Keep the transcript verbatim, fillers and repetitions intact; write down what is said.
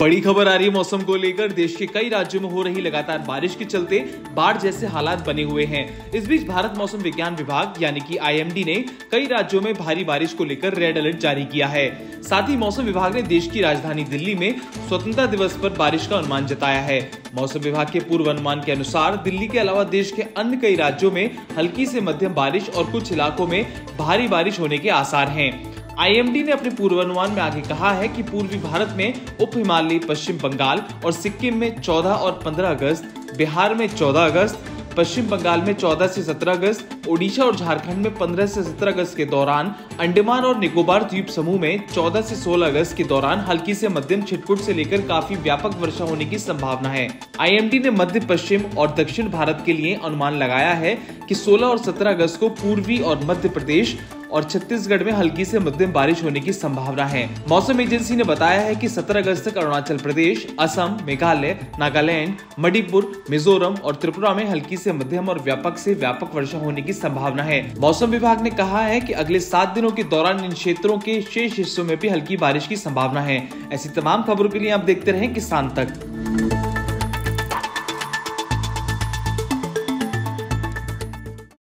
बड़ी खबर आ रही है मौसम को लेकर। देश के कई राज्यों में हो रही लगातार बारिश के चलते बाढ़ जैसे हालात बने हुए हैं। इस बीच भारत मौसम विज्ञान विभाग यानी कि आई एम डी ने कई राज्यों में भारी बारिश को लेकर रेड अलर्ट जारी किया है। साथ ही मौसम विभाग ने देश की राजधानी दिल्ली में स्वतंत्रता दिवस पर बारिश का अनुमान जताया है। मौसम विभाग के पूर्व अनुमान के अनुसार दिल्ली के अलावा देश के अन्य कई राज्यों में हल्की से मध्यम बारिश और कुछ इलाकों में भारी बारिश होने के आसार हैं। आई एम डी ने अपने पूर्वानुमान में आगे कहा है कि पूर्वी भारत में, उप हिमालयी पश्चिम बंगाल और सिक्किम में चौदह और पंद्रह अगस्त, बिहार में चौदह अगस्त, पश्चिम बंगाल में चौदह से सत्रह अगस्त, ओडिशा और झारखंड में पंद्रह से सत्रह अगस्त के दौरान, अंडमान और निकोबार द्वीप समूह में चौदह से सोलह अगस्त के दौरान हल्की से मध्यम छिटपुट से लेकर काफी व्यापक वर्षा होने की संभावना है। आई एम डी ने मध्य पश्चिम और दक्षिण भारत के लिए अनुमान लगाया है कि सोलह और सत्रह अगस्त को पूर्वी और मध्य प्रदेश और छत्तीसगढ़ में हल्की से मध्यम बारिश होने की संभावना है। मौसम एजेंसी ने बताया है कि सत्रह अगस्त तक अरुणाचल प्रदेश, असम, मेघालय, नागालैंड, मणिपुर, मिजोरम और त्रिपुरा में हल्की से मध्यम और व्यापक से व्यापक वर्षा होने की संभावना है। मौसम विभाग ने कहा है कि अगले सात दिनों के दौरान इन क्षेत्रों के शेष हिस्सों में भी हल्की बारिश की संभावना है। ऐसी तमाम खबरों के लिए आप देखते रहें किसान तक।